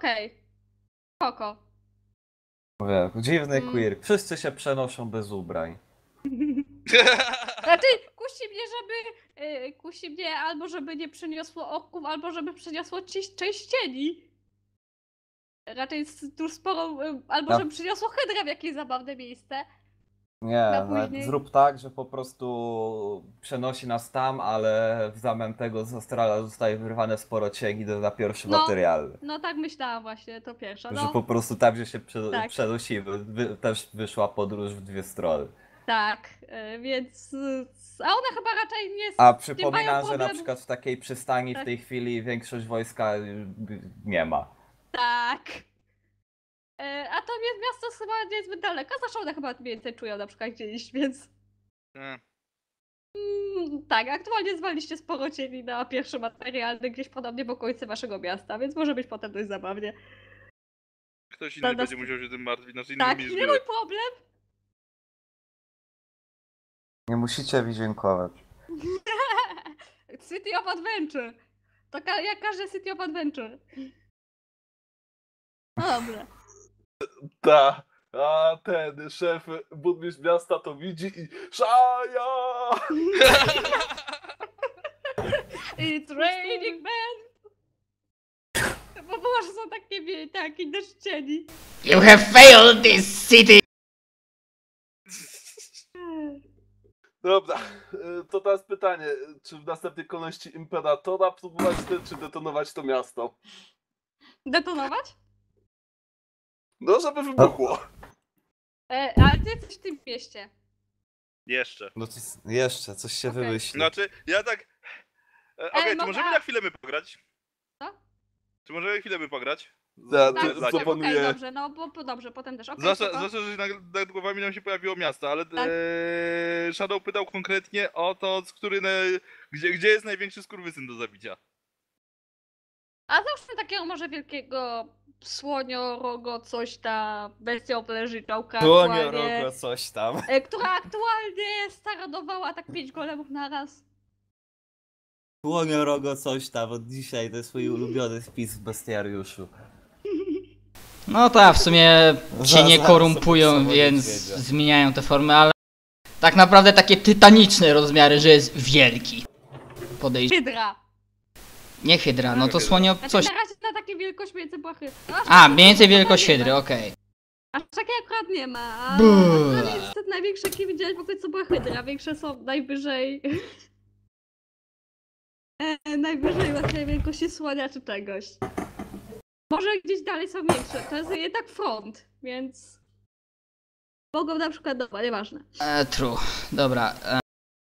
Okej. Spoko. Dziwny queer. Wszyscy się przenoszą bez ubrań. Znaczy, kusi mnie albo żeby nie przyniosło oków, albo żeby przyniosło część cieni. Raczej tu sporo, albo żeby przyniosło hydrę w jakieś zabawne miejsce. Nie, zrób tak, że po prostu przenosi nas tam, ale w zamian tego z astrala zostaje wyrwane sporo cieni na pierwszy materialny. No tak myślałam właśnie, to pierwsza. Że po prostu tam, gdzie się przenosi, też wyszła podróż w dwie strony. Tak, więc... A one chyba raczej nie... A przypominam, że na przykład w takiej przystani w tej chwili większość wojska nie ma. Tak. A to miasto chyba nie jest zbyt daleko, zresztą one chyba więcej czują na przykład gdzie iść, więc... Tak, aktualnie zwaliście sporo cieni na pierwszy materialny gdzieś podobnie w okolicy waszego miasta, więc może być potem dość zabawnie. Ktoś inny będzie musiał się tym martwić, znaczy inny. Tak, nie mój problem. Nie musicie mi dziękować. City of Adventure. To jak każdy City of Adventure. No dobra. Ta, a ten szef burmistrz miasta to widzi i szaja! It's raining man! Bo może są takie deszcz cieni. You have failed this city! Dobra, to teraz pytanie, czy w następnej kolejności Imperatora próbować ten, czy detonować to miasto? Detonować? No, żeby wybuchło. Ale ty jesteś w tym mieście. Jeszcze. No to jeszcze, coś się wymyśli. Znaczy, ja tak... Okej, czy możemy na chwilę my pograć? Co? Czy możemy na chwilę my pograć? Ja, tak, okay, dobrze, no bo dobrze, potem też okej. Zwłaszcza, że nad głowami nam się pojawiło miasto, ale tak. Shadow pytał konkretnie o to, gdzie jest największy skurwysyn do zabicia. A załóżmy takiego może wielkiego słoniorogo coś tam, bestię obleżyczałka. Słoniorogo coś tam. Która aktualnie staranowała tak 5 golemów na raz. Słoniorogo coś tam, od dzisiaj to jest swój ulubiony wpis w bestiariuszu. No tak, w sumie ci nie korumpują, więc zmieniają te formy, ale tak naprawdę takie tytaniczne rozmiary, że jest wielki. Hydra. Nie hydra, no to słonio coś... Na razie na takiej wielkości mniej więcej była hydra. A, mniej więcej wielkość hydry, okej. Aż takiej akurat nie ma, ale niestety największe jakie widziałeś po co była hydra, większe są najwyżej... najwyżej właśnie wielkości słonia czy czegoś. Może gdzieś dalej są większe, to jest jednak front, więc... Mogą na przykład, dobra, nieważne. True, dobra.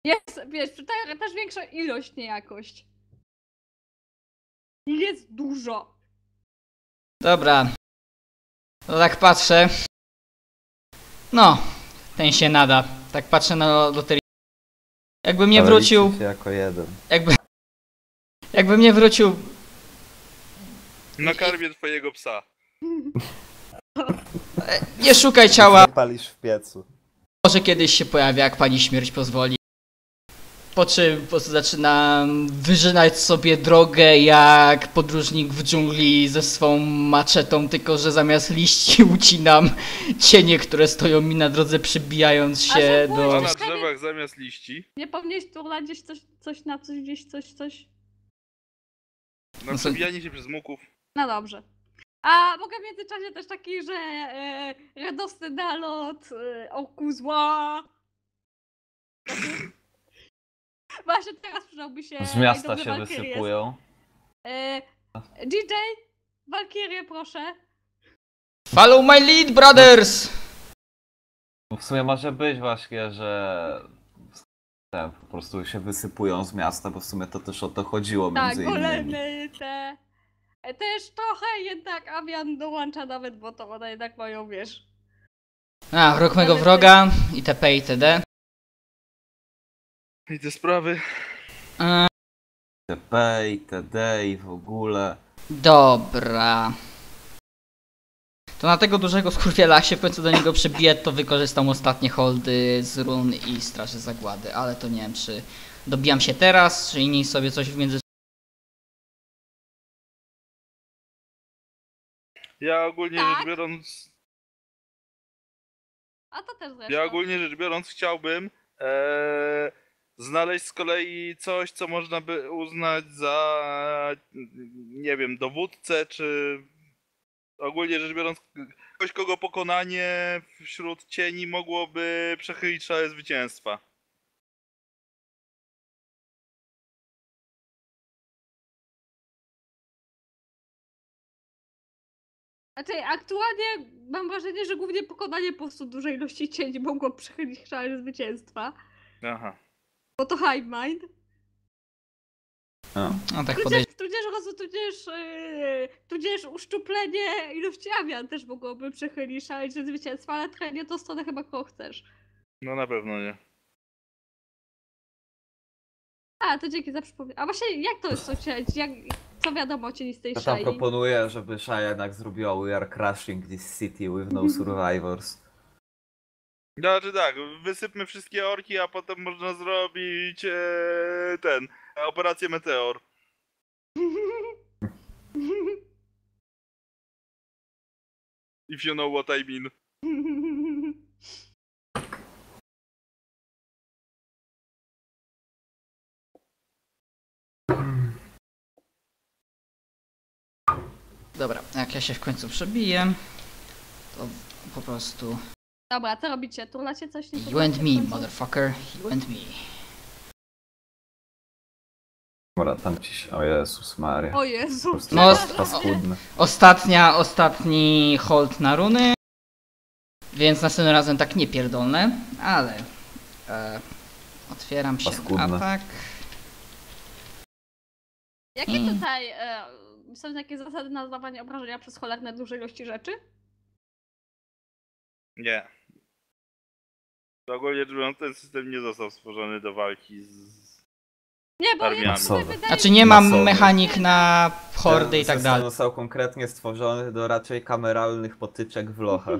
Jest, wiesz, tutaj też większa ilość, nie jakość. Jest dużo. Dobra. No tak patrzę. No, ten się nada. Tak patrzę na loterię. Jakbym nie wrócił... jako jeden. Jakbym nie wrócił... Nakarmię twojego psa. Nie szukaj ciała. Palisz w piecu. Może kiedyś się pojawia, jak pani śmierć pozwoli. Po czym zaczynam wyżynać sobie drogę jak podróżnik w dżungli ze swą maczetą, tylko że zamiast liści ucinam cienie, które stoją mi na drodze, przybijając się do... A na drzewach zamiast liści? Nie powinieneś turlać gdzieś coś? Na przebijanie się przez muków. No dobrze. A mogę w międzyczasie też taki, że radosny nalot, oku zła. Właśnie teraz przydałby się... Z miasta się wysypują. DJ, Walkirię proszę. Follow my lead, brothers! W sumie może być właśnie, że... Tak, po prostu się wysypują z miasta, bo w sumie to też o to chodziło między innymi. Tak, golemy te... Też trochę jednak Avian dołącza nawet, bo to one jednak mają, wiesz... A, wróg mego wroga, itp. itd. I te sprawy... TP, TD i w ogóle... Dobra... To na tego dużego skurwiela się w końcu do niego przybiję, to wykorzystam ostatnie holdy z run i straży zagłady, ale to nie wiem czy... Dobijam się teraz, czy inni sobie coś w międzyczasie... Ja ogólnie tak. Rzecz biorąc... A to też zresztą. Ja ogólnie rzecz biorąc chciałbym znaleźć z kolei coś, co można by uznać za, nie wiem, dowódcę, czy ogólnie rzecz biorąc ktoś, kogo pokonanie wśród cieni mogłoby przechylić szale zwycięstwa. Znaczy, aktualnie mam wrażenie, że głównie pokonanie po prostu dużej ilości cieni mogło przechylić szale zwycięstwa. Aha. Bo to hive mind. No tak podejrzewam. Tudzież uszczuplenie ilości awian też mogłoby przechylić szale zwycięstwa, ale trochę nie tą stronę chyba kogo chcesz. No na pewno nie. A, to dzięki za przypomnienie. A właśnie, jak to jest sąsiedź? Co wiadomo o cienistej szali? Ja tam proponuję, żeby Shai jednak zrobiła We are crashing this city with no survivors. Znaczy tak, wysypmy wszystkie orki, a potem można zrobić operację Meteor. If you know what I mean. Dobra, jak ja się w końcu przebiję, to po prostu... Dobra, co robicie? Turlacie coś? You and me, motherfucker. You and me. Dobra, tam ciś... O Jezus Maria. O Jezus. No, ostatni hold na runy. Więc następnym razem tak nie pierdolne, ale... otwieram się na atak. Jakie tutaj... Są takie zasady na zdawanie obrażenia przez cholerne duże ilości rzeczy? Nie. Ogólnie ten system nie został stworzony do walki z armiami. Znaczy nie mam mechanik na hordy i tak dalej. Został konkretnie stworzony do raczej kameralnych potyczek w lochach.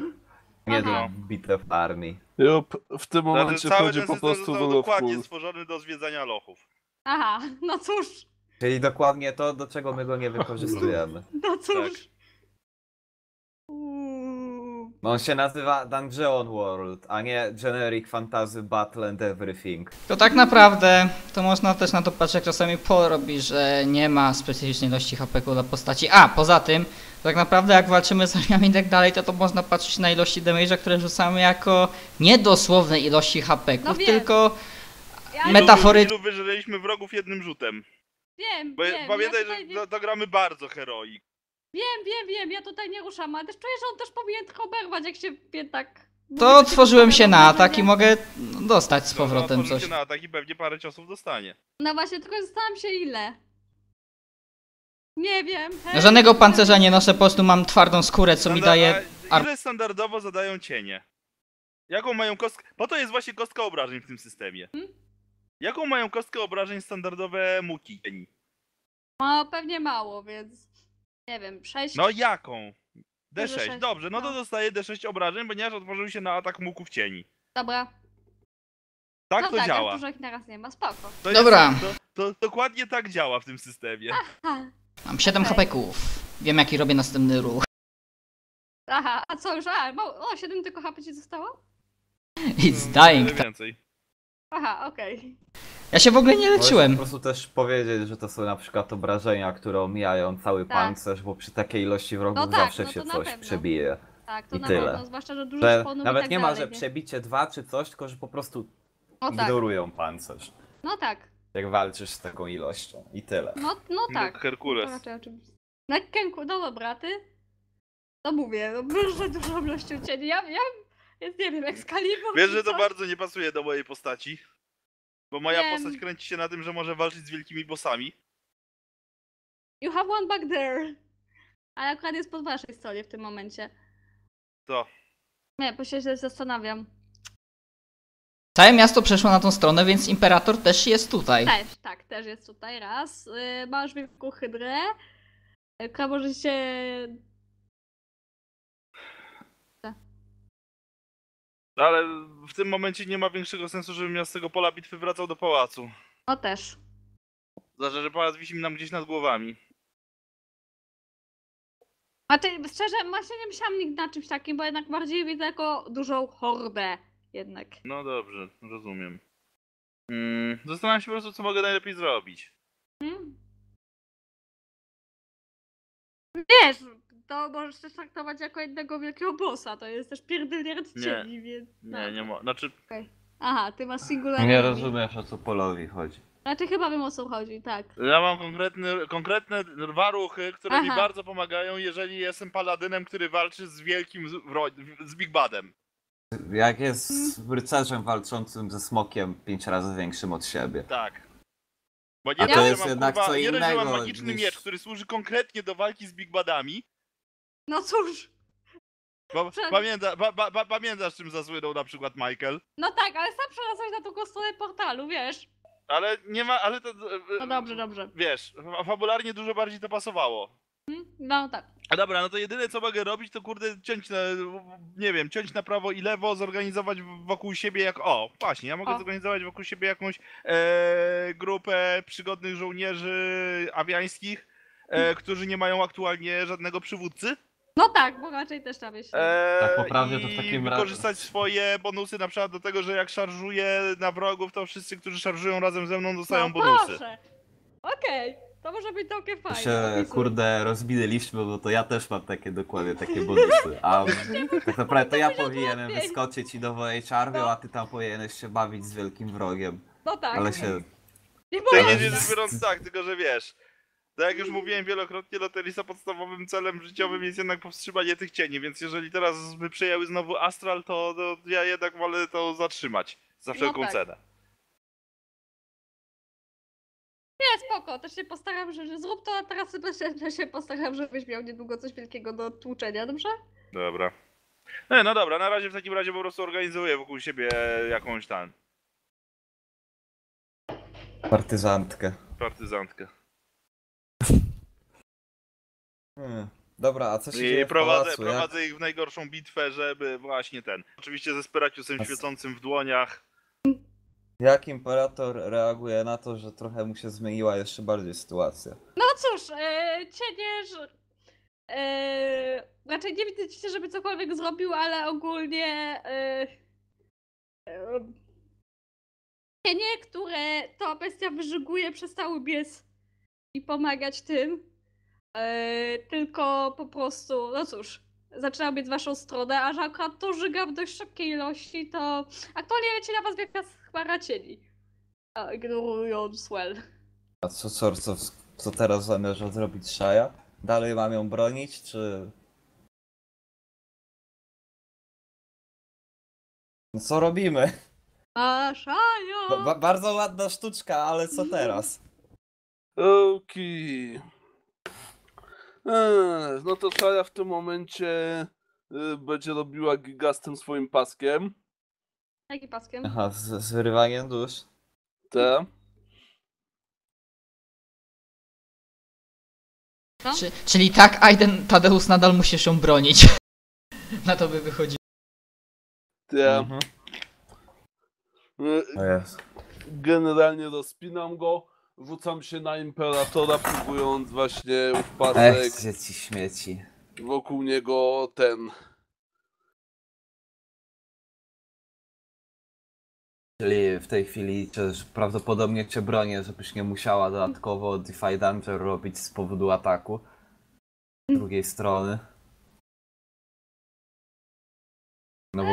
Nie do bitew w armii. W tym momencie chodzi po prostu do dokładnie stworzony do zwiedzania lochów. Aha, no cóż. Czyli dokładnie to, do czego my go nie wykorzystujemy. No cóż. Tak. On się nazywa Dungeon World, a nie Generic Fantasy Battle and Everything. To tak naprawdę, to można też na to patrzeć, czasami porobi, że nie ma specyficznej ilości HP-ku dla postaci. A, poza tym, tak naprawdę jak walczymy z armiami i tak dalej, to można patrzeć na ilości damage'a, które rzucamy jako niedosłowne ilości HP-ków, no tylko metaforycznie. Ilu wyżeraliśmy wrogów jednym rzutem. Wiem, Pamiętaj, że dogramy bardzo heroik. Wiem, ja tutaj nie ruszam, ale też czuję, że on też powinien tylko oberwać, jak się tak... To otworzyłem się na atak i mogę dostać z powrotem coś. Się na atak i pewnie parę ciosów dostanie. No właśnie, tylko zastanawiam się ile. Nie wiem. Hej. Żadnego pancerza nie noszę, po prostu mam twardą skórę, co mi daje... Ile standardowo zadają cienie? Jaką mają kostkę... Bo to jest właśnie kostka obrażeń w tym systemie. Jaką mają kostkę obrażeń standardowe muki? No pewnie mało, więc nie wiem, 6. No jaką? D6, dobrze, no to dostaje D6 obrażeń, ponieważ otworzył się na atak muków cieni. Dobra. Tak to działa. Dużo ich naraz nie ma, spoko. Dobra. To dokładnie tak działa w tym systemie. Aha. Mam 7 HP-ków. Wiem jaki robię następny ruch. Aha, a co już? O, 7 tylko HP ci zostało? It's dying. Więcej. Aha, okej. Ja się w ogóle nie leczyłem. Po prostu też powiedzieć, że to są na przykład obrażenia, które omijają cały pancerz, bo przy takiej ilości wrogów zawsze się coś przebije. Tak, to i na tyle. Pewno, zwłaszcza, że dużo szponów nawet i tak nie dalej, ma, że przebicie 2 czy coś, tylko że po prostu ignorują pancerz. No tak. Jak walczysz z taką ilością i tyle. No tak. Jak Herkules. No dobra, ty? No mówię, dużo ilością cieni. Ja więc nie wiem, Excalibur. Wiesz, że to bardzo nie pasuje do mojej postaci. Bo moja postać kręci się na tym, że może walczyć z wielkimi bossami. You have one back there. Ale akurat jest po waszej stronie w tym momencie. To. Nie, bo się zastanawiam. Całe miasto przeszło na tą stronę, więc Imperator też jest tutaj. Też jest tutaj. Raz. Masz wielką hydrę. Która może się... Ale w tym momencie nie ma większego sensu, żebym ja z tego pola bitwy wracał do pałacu. No też. Zwłaszcza, że pałac wisi nam gdzieś nad głowami. A ty, szczerze, właśnie nie myślałam nigdy na czymś takim, bo jednak bardziej widzę jako dużą hordę jednak. No dobrze, rozumiem. Zastanawiam się po prostu, co mogę najlepiej zrobić. Wiesz, to możesz też traktować jako jednego wielkiego bossa, to jest też pierdolniard w ciemni, więc... Nie, znaczy... Okay. Aha, ty masz singularny... Nie rozumiesz, o co Polowi chodzi. Znaczy chyba wiem, o co chodzi, tak. Ja mam konkretne dwa ruchy, które mi bardzo pomagają, jeżeli jestem paladynem, który walczy z wielkim... z Big Badem. Jak jest rycerzem walczącym ze smokiem 5 razy większym od siebie. Tak. Bo nie to jest jednak co innego. Nie, że mam magiczny miecz, który służy konkretnie do walki z Big Badami. No cóż. Pamiętasz, czym zasłynął na przykład Michael? No tak, ale sam przelazłeś na drugą stronę portalu, wiesz. Ale nie ma, ale to... No dobrze, dobrze. Wiesz, fabularnie dużo bardziej to pasowało. No tak. A dobra, no to jedyne co mogę robić to kurde ciąć na, nie wiem, ciąć na prawo i lewo, zorganizować wokół siebie jak... O, właśnie, ja mogę zorganizować wokół siebie jakąś grupę przygodnych żołnierzy awiańskich, którzy nie mają aktualnie żadnego przywódcy. No tak, bo raczej też tam jest. Tak, poprawnie to w takim razie. Wykorzystać swoje bonusy na przykład do tego, że jak szarżuję na wrogów, to wszyscy, którzy szarżują razem ze mną dostają bonusy. Proszę. Okej. To może być całkiem fajne. Się, kurde, rozbinęliśmy, bo to ja też mam takie dokładnie takie bonusy. A tak naprawdę to ja powinienem wyskoczyć i dowołać armię, a ty tam powinieneś się bawić z wielkim wrogiem. No tak. Ale się... Nie rzecz biorąc tak, tylko że wiesz. Tak jak już mówiłem wielokrotnie, Loterisa podstawowym celem życiowym jest jednak powstrzymanie tych cieni, więc jeżeli teraz by przejęły znowu Astral, to ja jednak wolę to zatrzymać za wszelką cenę. Nie, spoko, też się postaram, że zrób to, a teraz też się postaram, żebyś miał niedługo coś wielkiego do tłuczenia, dobrze? Dobra. No dobra, na razie w takim razie po prostu organizuję wokół siebie jakąś tam... Partyzantkę. Partyzantkę. Dobra, a co się dzieje w pałacu? Prowadzę ich w najgorszą bitwę, żeby właśnie ten... Oczywiście ze Esperaciusem świecącym w dłoniach. Jak imperator reaguje na to, że trochę mu się zmieniła jeszcze bardziej sytuacja? No cóż, cienie... raczej nie widzicie, żeby cokolwiek zrobił, ale ogólnie... cienie, które to bestia wyżyguje, przestały biec i pomagać tym. Tylko po prostu, no cóż... Zaczynam biec w waszą stronę, a że akurat to żyga w dość szybkiej ilości, to aktualnie leci na was wielka chmara cieni. Ignorując well. A co teraz zamierza zrobić Shaya? Dalej mam ją bronić, czy... No co robimy? A Shaya! Bardzo ładna sztuczka, ale co teraz? Okej. No to Shaya w tym momencie będzie robiła giga z tym swoim paskiem. Jaki paskiem? Aha, z wyrywaniem dusz. Tak. Czyli tak, Aiden Tadeusz nadal musisz ją bronić. Na to by wychodzi. Tak. Generalnie rozpinam go. Rzucam się na imperatora, próbując właśnie upadek śmieci. Wokół niego ten. Czyli w tej chwili prawdopodobnie cię bronię, żebyś nie musiała dodatkowo Defy Danger robić z powodu ataku. Z drugiej strony. No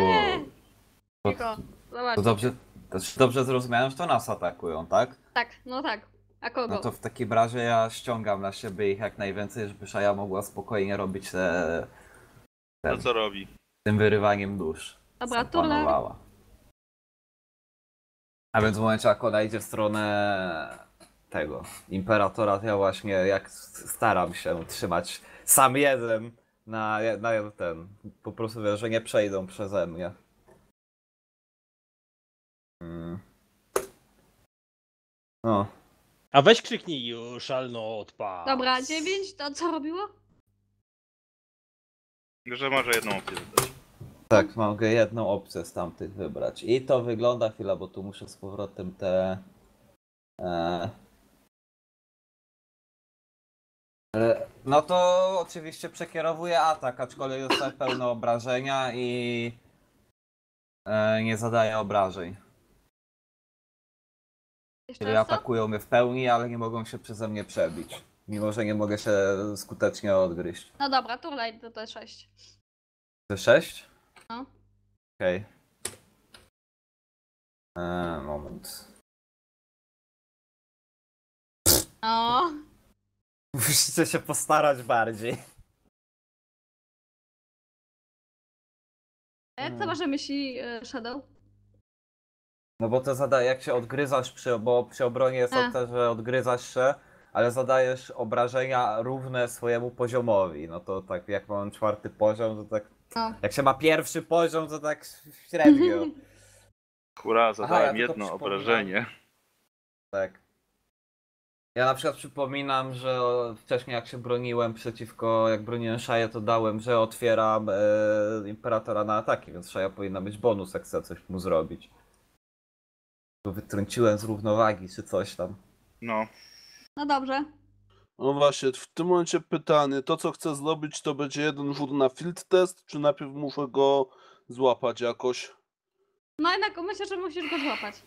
bo dobrze zrozumiałem, że to nas atakują, tak? Tak, no tak. A kogo? No to w takim razie ja ściągam na siebie ich jak najwięcej, żeby Shaya mogła spokojnie robić te... To co robi? Tym wyrywaniem dusz. Dobra, turla. A więc w momencie jak ona idzie w stronę tego imperatora, to ja właśnie jak staram się trzymać sam jeden na ten. Po prostu wiem, że nie przejdą przeze mnie. No. A weź krzyknij już, alno odpad. Dobra, 9, to co robiło? Że może jedną opcję wybrać. Tak, mogę jedną opcję z tamtych wybrać. I to wygląda chwila, bo tu muszę z powrotem te... No to oczywiście przekierowuje atak, aczkolwiek dostaje pełne obrażenia i nie zadaje obrażeń. Czyli atakują mnie w pełni, ale nie mogą się przeze mnie przebić. Mimo, że nie mogę się skutecznie odgryźć. No dobra, turlaj do D6. D6? No. Okej. Okay. Moment. O. Musicie się postarać bardziej. A jak to masz na myśli, Shadow? No bo to zadaje, jak się odgryzasz, bo przy obronie jest to, że odgryzasz się, ale zadajesz obrażenia równe swojemu poziomowi. No to tak jak mam czwarty poziom, to tak... No. Jak się ma pierwszy poziom, to tak średnio. Hurra, zadałem jedno obrażenie. Tak. Ja na przykład przypominam, że wcześniej jak się broniłem przeciwko, jak broniłem Shaję, to dałem, że otwieram Imperatora na ataki, więc Shaja powinna mieć bonus, jak chce coś mu zrobić. Bo wytrąciłem z równowagi, czy coś tam. No. No dobrze. No właśnie, w tym momencie pytanie, to co chcę zrobić, to będzie jeden rzut na field test, czy najpierw muszę go złapać jakoś? No jednak myślę, że musisz go złapać.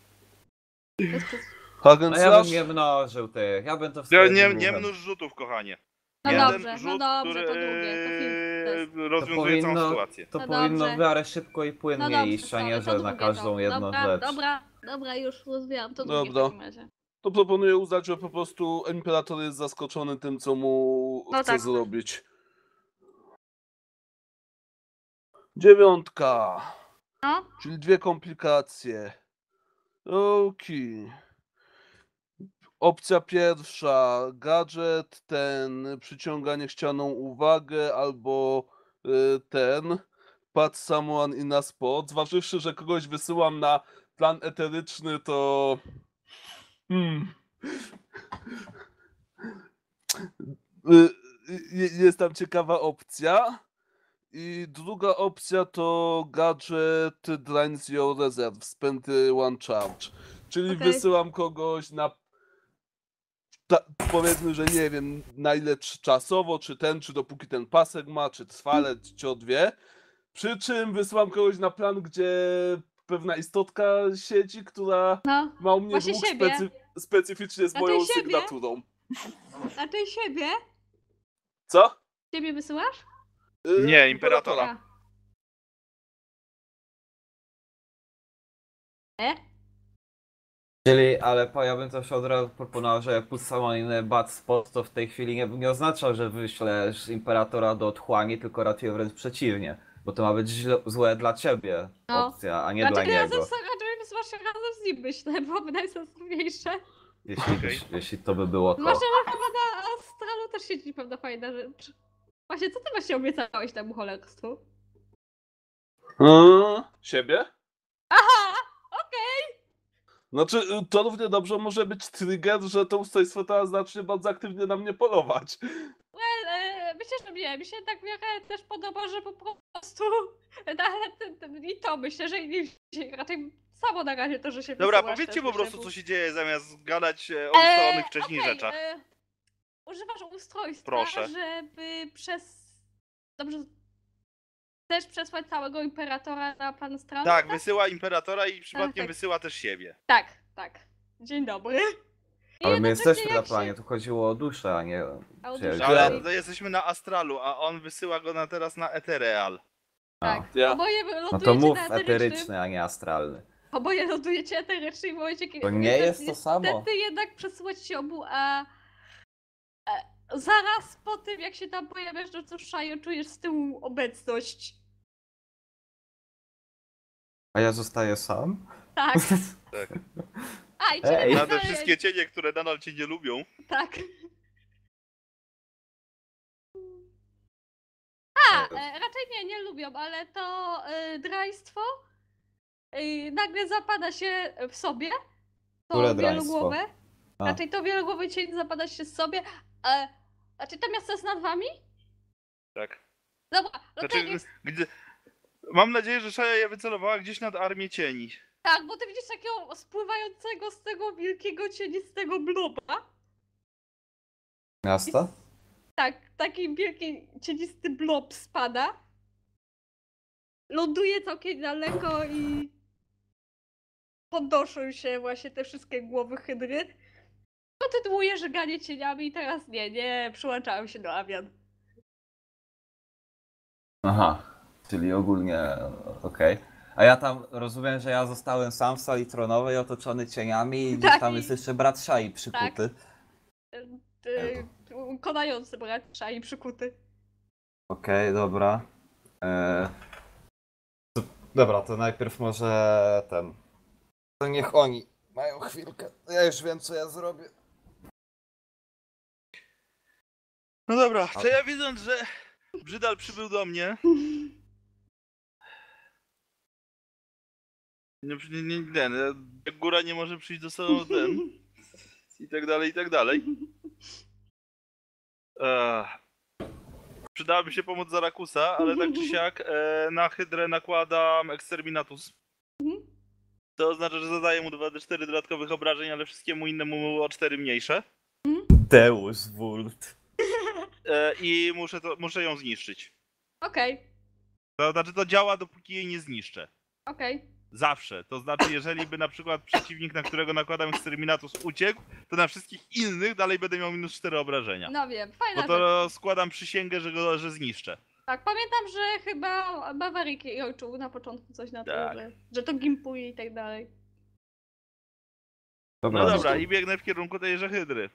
No ja bym nie mnożył tych, ja bym to wstawił. Nie mnóż rzutów, kochanie. No dobrze, rzut, no dobrze, to drugie. Rozwiązuje całą sytuację. To powinno w miarę szybko i płynnie iść, a nie, że na każdą jedną rzecz. Dobra, już rozwijam to drugie w takim razie. To proponuję uznać, że po prostu Imperator jest zaskoczony tym, co mu chce zrobić. 9. No? Czyli 2 komplikacje. Okej. Opcja pierwsza, gadżet, przyciąganie chcianą uwagę, albo pat someone in a spot. Zważywszy, że kogoś wysyłam na plan eteryczny, to... Jest tam ciekawa opcja. I druga opcja to gadżet drains your reserve, spend one charge. Czyli wysyłam kogoś na... powiedzmy, że nie wiem na ile czasowo, czy dopóki ten pasek ma, czy trwale, czy odwie. Przy czym wysyłam kogoś na plan, gdzie pewna istotka siedzi, która ma u mnie dług specyficznie z moją sygnaturą. A ty siebie? Co? Ciebie wysyłasz? Nie, Imperatora. Czyli, ale ja bym też od razu proponował, że put someone in a bad spot, to w tej chwili nie oznacza, że wyślesz Imperatora do otchłani, tylko raczej wręcz przeciwnie. Bo to ma być złe dla ciebie opcja, a nie dla niego. Raczej wysyłasz razem z nim, myślę, byłoby najsensowniejsze. Jeśli to by było to. Zwłaszcza, że chyba na Astralu też siedzi pewna fajna rzecz. Właśnie, co ty właśnie obiecałeś temu cholerstwu? Siebie? Aha, okej! Znaczy, to równie dobrze może być trigger, że to ustępstwo teraz zacznie bardzo aktywnie na mnie polować. Well, myślę, że nie. Mi się tak w miarę też podoba, że po prostu... I to myślę, że raczej samo na razie to, że się... Dobra, powiedzcie po prostu, co się dzieje, zamiast gadać o ustalonych wcześniej rzeczach. Używasz ustrojstwa, żeby Chcesz przesłać całego Imperatora na plan strony? Tak, wysyła Imperatora i przypadkiem wysyła też siebie. Tak. Dzień dobry. Ale my jesteśmy na planie, tu chodziło o duszę, a nie... Ale jesteśmy na Astralu, a on wysyła go teraz na Ethereal. Tak, oboje lądujecie na eterycznym. No to mów eteryczny, a nie astralny. Oboje lądujecie eteryczny i w momencie, kiedy... To nie jest to samo. Niestety jednak przesyłać się obu, a zaraz po tym, jak się tam pojawiasz, to Shajo, czujesz z tyłu obecność. A ja zostaję sam? Tak. I cię na te wszystkie cienie, które nadal cię nie lubią. Tak. Raczej nie lubią, ale to draństwo nagle zapada się w sobie. To wielogłowe. Raczej to wielogłowy cień zapada się w sobie. Znaczy to miasto jest nad wami? Tak. Dobra, mam nadzieję, że Shaja je wycelowała gdzieś nad armię cieni. Tak, bo ty widzisz takiego spływającego z tego wielkiego cienistego bloba. Miasta? tak, taki wielki cienisty blob spada. Ląduje całkiem daleko i podnoszą się właśnie te wszystkie głowy hydry. Kontynuuję żeganie cieniami i teraz nie przyłączałem się do awian. Aha, czyli ogólnie okej. Okay. A ja tam rozumiem, że ja zostałem sam w sali tronowej otoczony cieniami i tak, tam jest jeszcze brat Shai przykuty. Tak. Konający brat Shai przykuty. Okej, okay, dobra. Dobra, to najpierw może ten... To niech oni mają chwilkę. Ja już wiem, co ja zrobię. No dobra, to ja widząc, że Brzydal przybył do mnie... Jak góra nie może przyjść do samego ten. I tak dalej, i tak dalej. Przydałaby się pomoc Zarakusa, ale tak czy siak na hydrę nakładam Exterminatus. To oznacza, że zadaję mu 2d4 dodatkowych obrażeń, ale wszystkiemu innemu o 4 mniejsze. Deus Vult. I muszę ją zniszczyć. Okej. Okay. To znaczy to działa, dopóki jej nie zniszczę. Okej. Okay. Zawsze. To znaczy, jeżeli by na przykład przeciwnik, na którego nakładam Exterminatus, uciekł, to na wszystkich innych dalej będę miał minus 4 obrażenia. No wiem, fajna rzecz. Bo to składam przysięgę, że zniszczę. Tak, pamiętam, że chyba Bawarik czuł na początku coś na tak. to, że to gimpuje i tak dalej. Dobra, no dobra, i biegnę w kierunku tejże hydry.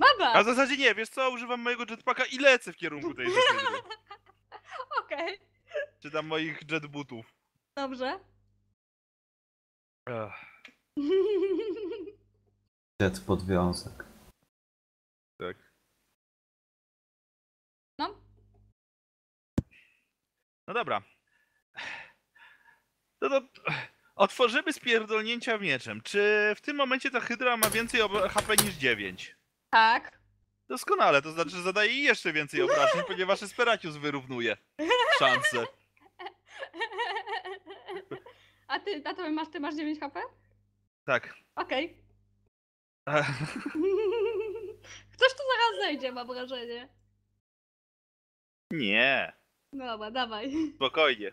Baba! A w zasadzie nie, wiesz co, używam mojego jetpacka i lecę w kierunku tejże hydry. Okej. Okay. Czy tam moich jetbootów. Dobrze. Jet podwiązek. Tak. No? No dobra. No to otworzymy spierdolnięcia mieczem. Czy w tym momencie ta hydra ma więcej HP niż 9? Tak. Doskonale, to znaczy, że zadaje jej jeszcze więcej obrażeń, ponieważ Esperacius wyrównuje szanse. A ty, tato, ty masz 9 HP? Tak. Okej. Okay. Ktoś tu zaraz zejdzie, mam wrażenie. Nie. Dobra, dawaj. Spokojnie.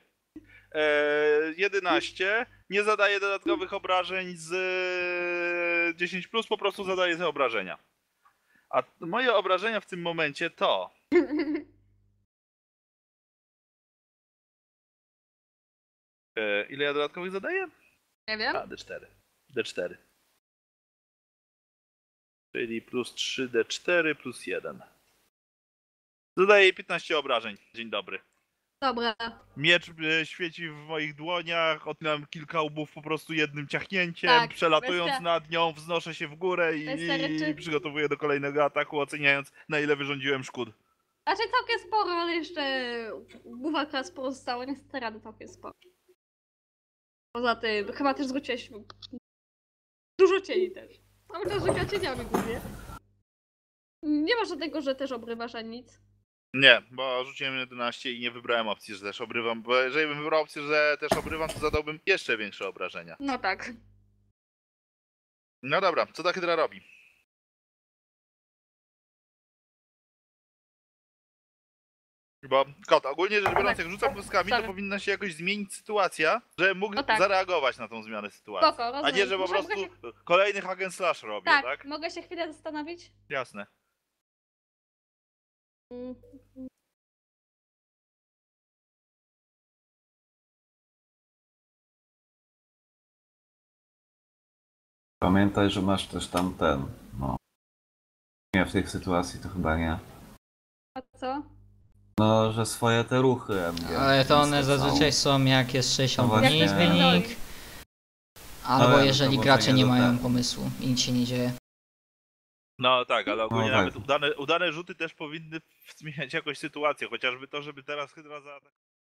11. Nie zadaję dodatkowych obrażeń z 10+, plus, po prostu zadaję te obrażenia. A moje obrażenia w tym momencie to... Ile ja dodatkowych zadaję? Nie wiem. A, D4. D4. Czyli plus 3, D4, plus 1. Zadaję jej 15 obrażeń. Dzień dobry. Dobra. Miecz świeci w moich dłoniach, odcinam kilka łbów po prostu jednym ciachnięciem, tak, przelatując nad nią, wznoszę się w górę i przygotowuję do kolejnego ataku, oceniając na ile wyrządziłem szkód. Znaczy całkiem sporo, ale jeszcze głowa, która sporo została, niestety rady całkiem sporo. Poza tym, chyba też zwróciłeś dużo cieni też. Cały czas rzeka cieniami głównie. Nie masz tego, że też obrywasz ani nic? Nie, bo rzuciłem 11 i nie wybrałem opcji, że też obrywam, bo jeżeli bym wybrał opcję, że też obrywam, to zadałbym jeszcze większe obrażenia. No tak. No dobra, co ta hydra robi? Bo kot, ogólnie rzecz biorąc, jak rzucam pluskami, to powinna się jakoś zmienić sytuacja, że mógł zareagować na tą zmianę sytuacji. Spoko, rozumiem. A nie, że po prostu kolejny hack and slash robię, tak? Tak, mogę się chwilę zastanowić? Jasne. Pamiętaj, że masz też tamten, no. Nie, w tej sytuacji to chyba nie. A co? No, że swoje te ruchy MG. Ale to one zazwyczaj są jak jest 60 dni wynik. Albo jeżeli gracze nie mają pomysłu i nic się nie dzieje. No tak, ale ogólnie nawet udane rzuty też powinny zmieniać jakoś sytuację, chociażby to, żeby teraz hydra zaatakowała.